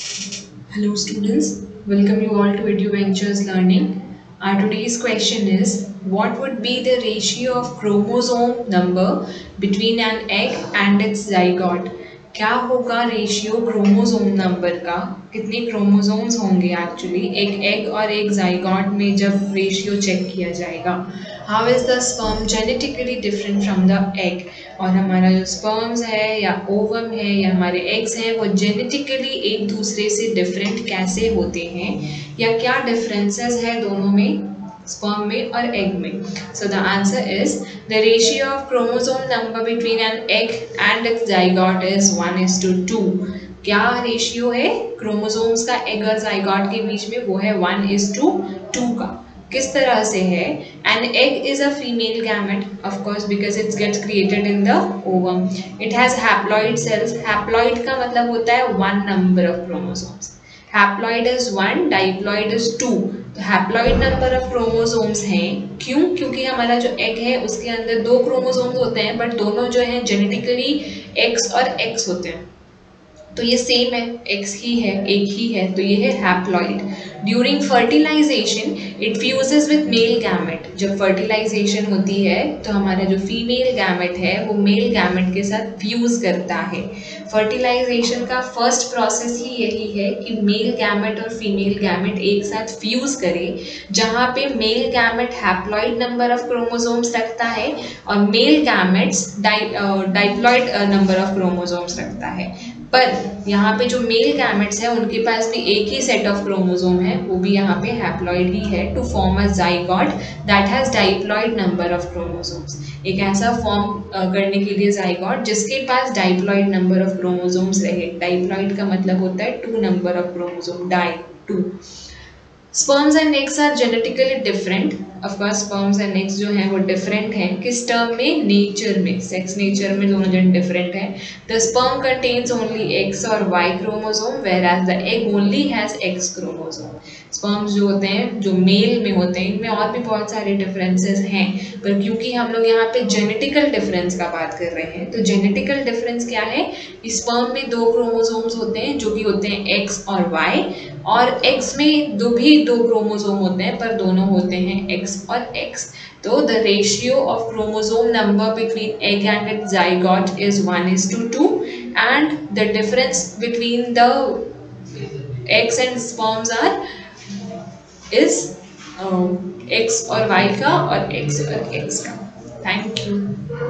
Hello students, welcome you all to EduVentures Learning. Our today's question is, what would be the ratio of chromosome number between an egg and its zygote? क्या होगा ratio chromosome number का, कितने chromosomes होंगे actually एक egg और एक zygote में जब रेशियो चेक किया जाएगा. How is the sperm genetically different from the egg, और हमारा जो स्पर्म्स है या ओवम है या हमारे एग्स हैं वो जेनेटिकली एक दूसरे से डिफरेंट कैसे होते हैं या क्या डिफरेंसेस है दोनों में, स्पर्म में और एग में. So the answer is the ratio of chromosome number between an egg and its zygote is 1:2. क्या रेशियो है क्रोमोसोम्स का एग और जाइगोट के बीच में, वो है 1:2 का. किस तरह से है, an egg is a female gamete of course because it's gets created in the ovum. It has haploid cells. Haploid का मतलब होता है one number of chromosomes. Haploid is 1, diploid is 2. तो हैप्लॉइड नंबर ऑफ क्रोमोसोम्स हैं. क्यों? क्योंकि हमारा जो एग है उसके अंदर 2 क्रोमोसोम्स होते हैं, बट दोनों जो हैं जेनेटिकली एक्स और एक्स होते हैं. तो ये सेम है, एक्स ही है, एक ही है, तो ये है haploid. During fertilisation it fuses with male gamete. जब फर्टिलाइजेशन होती है तो हमारा जो फीमेल गैमेट है वो मेल गैमेट के साथ फ्यूज करता है. फर्टिलाइजेशन का फर्स्ट प्रोसेस ही यही है कि मेल गैमेट और फीमेल गैमेट एक साथ फ्यूज करे, जहाँ पे male gamete haploid number of chromosomes रखता है और male gametes diploid number of chromosomes रखता है. पर यहाँ पे जो मेल गैमेट्स हैं उनके पास भी एक ही सेट ऑफ क्रोमोसोम है, वो भी यहाँ पे हैप्लॉइड ही है, to form a zygote that has diploid number of chromosomes. एक ऐसा फॉर्म करने के लिए जाइगोट जिसके पास डाइप्लॉइड नंबर ऑफ क्रोमोसोम्स रहे. डाइप्लॉइड का मतलब होता है 2 number of chromosome, di 2. Sperms and eggs are genetically different. Of course sperms and eggs जो हैं वो डिफरेंट हैं. किस टर्म में? नेचर में, सेक्स नेचर में दोनों जन डिफरेंट हैं. The sperm contains only X और Y chromosome whereas the egg only has X chromosome. Sperms जो होते हैं, जो मेल में होते हैं, इनमें और भी बहुत सारे डिफरेंसेस हैं, पर क्योंकि हम लोग यहाँ पे जेनेटिकल डिफरेंस का बात कर रहे हैं, तो जेनेटिकल डिफरेंस क्या है कि स्पर्म में 2 क्रोमोसोम्स होते हैं जो कि होते हैं एक्स और वाई, और एक्स में भी दो क्रोमोसोम होते हैं पर दोनों होते हैं एक्स और एक्स. तो the ratio of chromosome number between egg and its zygote is 1:2 and the difference between the eggs and sperms is X और वाई का और एक्स का. Thank you.